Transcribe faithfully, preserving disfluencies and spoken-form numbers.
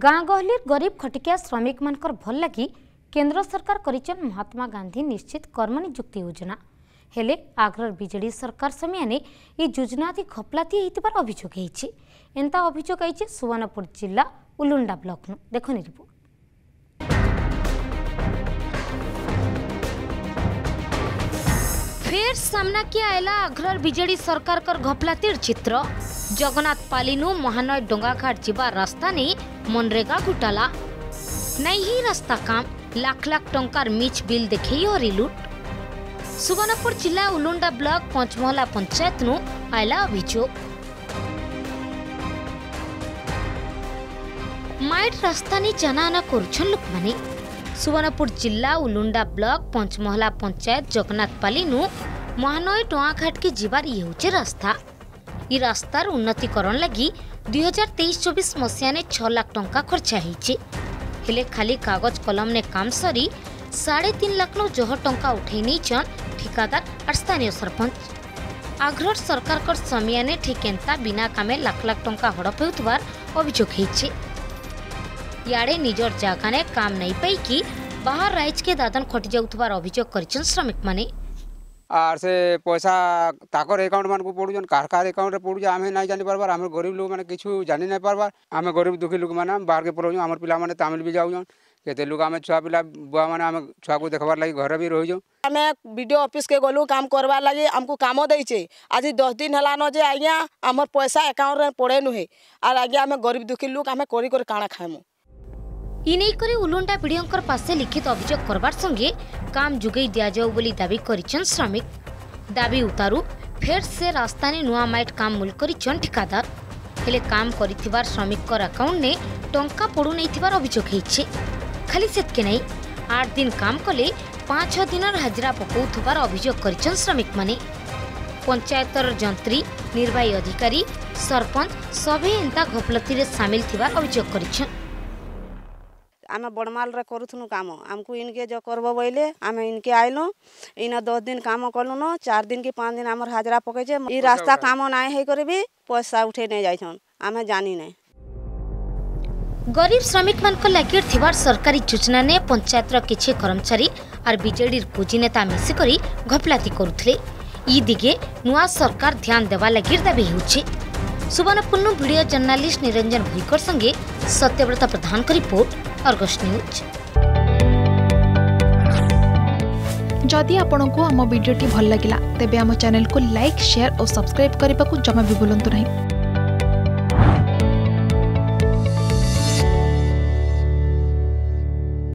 गाँ गहली गरीब खटिकिया श्रमिक मानकर भल लगी केंद्र सरकार करिचन महात्मा गांधी निश्चित कर्मनियुक्ति योजना हेले आग्रर बीजेडी सरकार समय ये योजना घपलाती होतार अभियोग एंता अभियोग सुवर्णपुर जिला उलुंडा ब्लॉक नु देखनी रिपोर्ट। फिर सामना किया आयला आग्रर बीजेडी सरकार कर घपलातीर चित्र। जगन्नाथपाली नु महानय डोंगाघाट जीवा रास्ता नहीं मनरेगा घोटाला नहीं रास्ता काम लाख लाख टंकार मिच बिल देखई और लूट। सुवर्णपुर जिला उलुंडा ब्लॉक पंचमहला पंचायत नु आयला अभियोग। माइट रास्ता नहीं जाना आना करुछन लोक माने। सुवर्णपुर जिला उलुंडा ब्लॉक पंचमहला पंचायत जगन्नाथपाली नु महानय टोआघाट के जीवार ये होचे रास्ता। ये रास्तार उन्नतिकरण लगी दुई हजार तेईस चौबीस मसीह ने छह लाख टंका खर्चा होइछे हेले खाली कागज कलम ने काम सरी साढ़े तीन लाख नो जह टंका उठाई नहींचन ठेकादार और स्थानीय सरपंच। आग्रह सरकार कर समिया ने ठीक एंता बिना कामे लाख लाख टंका हड़प होउतवार अभियोग होइछे। याडे निजर जगह ने काम नहीं पाई कि बाहर राज्य के दादन खटी जाउथबार अभियोग करिसन श्रमिक माने। आर से पैसा ताकर अकाउंट मान को पडुजन कार कार अकाउंट रे पडुज आमे नाही जानि परबार। आमे गरीब लोग माने किछु जानि नै परबार। आमे गरीब दुखी लोग माने बाहर के पडुज। आमर पिला माने तमिल भी जाउजन केते लोग आमे छुआ पिला बुआ माने आमे छुआ को देखबार लागि घर भी रहिजो। आमे वीडियो ऑफिस के गोलू काम करबार लागि हमको कामो दै छै। आज दस दिन हला न जे आइया आमर पैसा अकाउंट रे पडे न हे। आर आगे आमे गरीब दुखी लोग आमे कोरी कोरी काणा खाइमो। इनेई करी उलुंडा पीढ़ीकर पासे लिखित अभियोग करबार संगे काम जुगे दिया जाऊ बोली दाबी करिछन श्रमिक। दाबी उतारू फेर से रास्ता ने नुआ माइट काम मूल करिछन ठेकादार हेले काम करिथिबार श्रमिककर अकाउंट ने टंका पडु नैथिबार अभियोग हेइछे। खाली सेतके नै आठ दिन काम कले पाँच छह दिन हाजिरा पकाउथबार अभियोग करिछन श्रमिक माने। पंचायतर जंत्री निर्वाही अधिकारी सरपंच सभे एंता घपलती रे शामिल थिबार अभियोग करिछन। आम बड़माल रे करूथनु काम आमको इनके जो करबो बोले आम इनके आइलु इन दस दिन काम कलु न चार दिन की पाँच दिन आमर हाजरा पके जे ई रास्ता काम नाय हे करबी पैसा उठे नै जाइछन आम जानी नै। गरीब श्रमिक मान को लागिर थिबार सरकारी योजना ने पंचायत रो किछि कर्मचारी और बीजेडी पूंजी नेता मिसी करी घपलाती करूथले। ई दिगे नुवा सरकार ध्यान देवा लागिर दाबी होछि। सुवर्णपुर वीडियो जर्नालिस्ट निरंजन भुईकर संगे सत्यव्रत प्रधान की रिपोर्ट अर्गस न्यूज। जदि आपंक आम भिडी भल लगा तेब आम चैनल को लाइक शेयर और सब्सक्राइब करने को जमा भी बुलां नहीं।